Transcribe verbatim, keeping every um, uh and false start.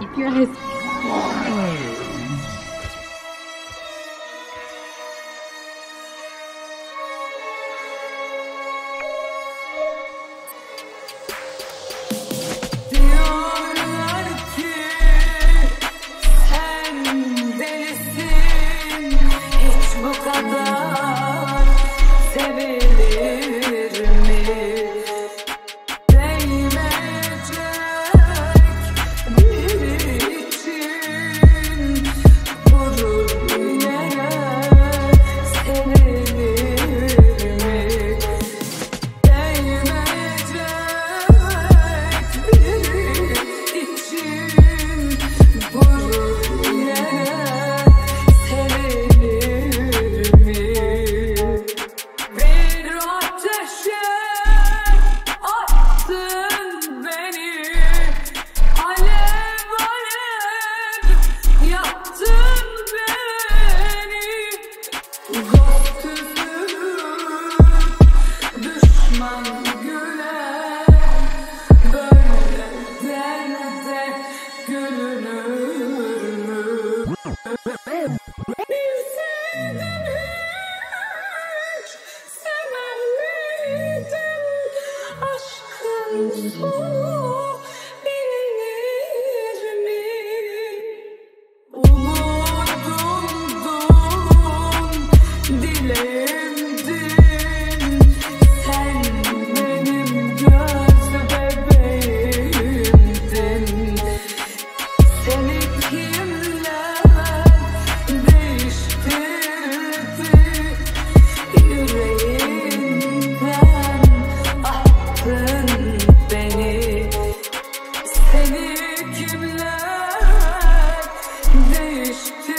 Keep your eyes closed. Kimler değişti.